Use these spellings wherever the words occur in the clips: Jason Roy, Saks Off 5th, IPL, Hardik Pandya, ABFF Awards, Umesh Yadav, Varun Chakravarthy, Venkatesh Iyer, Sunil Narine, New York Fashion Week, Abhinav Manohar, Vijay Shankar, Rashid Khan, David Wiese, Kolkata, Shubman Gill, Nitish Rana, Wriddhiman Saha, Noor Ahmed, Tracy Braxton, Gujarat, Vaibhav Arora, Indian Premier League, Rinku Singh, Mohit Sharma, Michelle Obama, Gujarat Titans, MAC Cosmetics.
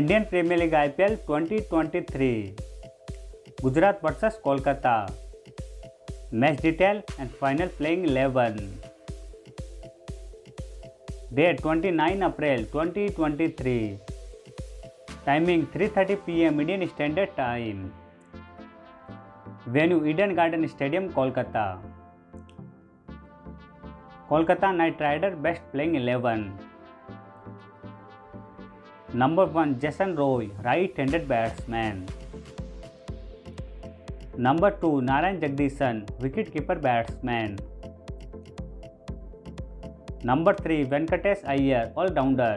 Indian Premier League IPL 2023 Gujarat vs Kolkata Match detail and final playing 11 Date 29 April 2023 Timing 3:30 PM Indian Standard Time Venue Eden Garden Stadium Kolkata Kolkata Knight Riders best playing 11 Number 1 Jason Roy, right-handed batsman. Number 2 Narayan Jagdishan, wicketkeeper batsman. Number 3 Venkatesh Iyer, all-rounder.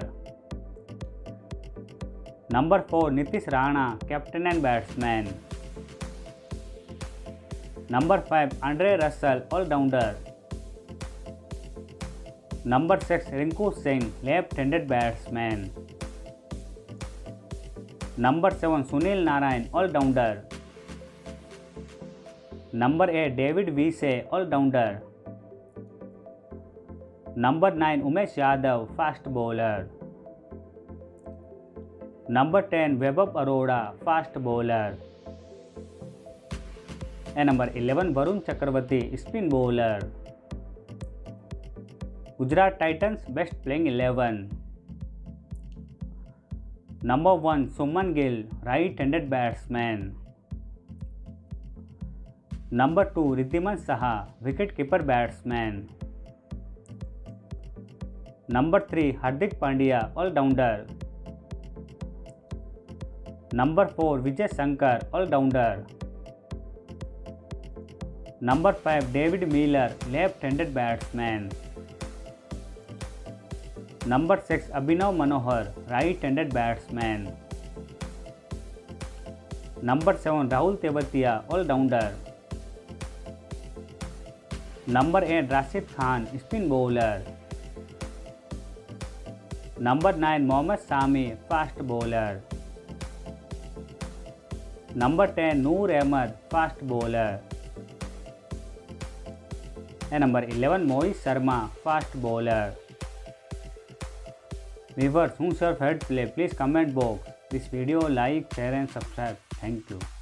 Number 4 Nitish Rana, captain and batsman. Number 5 Andre Russell, all-rounder. Number 6 Rinku Singh, left-handed batsman. Number 7 Sunil Narine, all-rounder. Number 8 David Wiese, all-rounder. Number 9 Umesh Yadav, fast bowler. Number 10 Vaibhav Arora, fast bowler. And number 11 Varun Chakravarthy, spin bowler. Gujarat Titans best playing 11. Number 1 Shubman Gill, right-handed batsman. Number 2 Wriddhiman Saha, wicketkeeper batsman. Number 3 Hardik Pandya, all-rounder. Number 4 Vijay Shankar, all-rounder. Number 5 David Miller, left-handed batsman. Number 6 Abhinav Manohar, right-handed batsman. Number 7 Rahul Tewatia, all-rounder. Number 8 Rashid Khan, spin bowler. Number 9 Mohammad Sami, fast bowler. Number 10 Noor Ahmed, fast bowler. And number 11 Mohit Sharma, fast bowler. Viewers, who's your favorite player? Please comment box. This video like, share and subscribe. Thank you.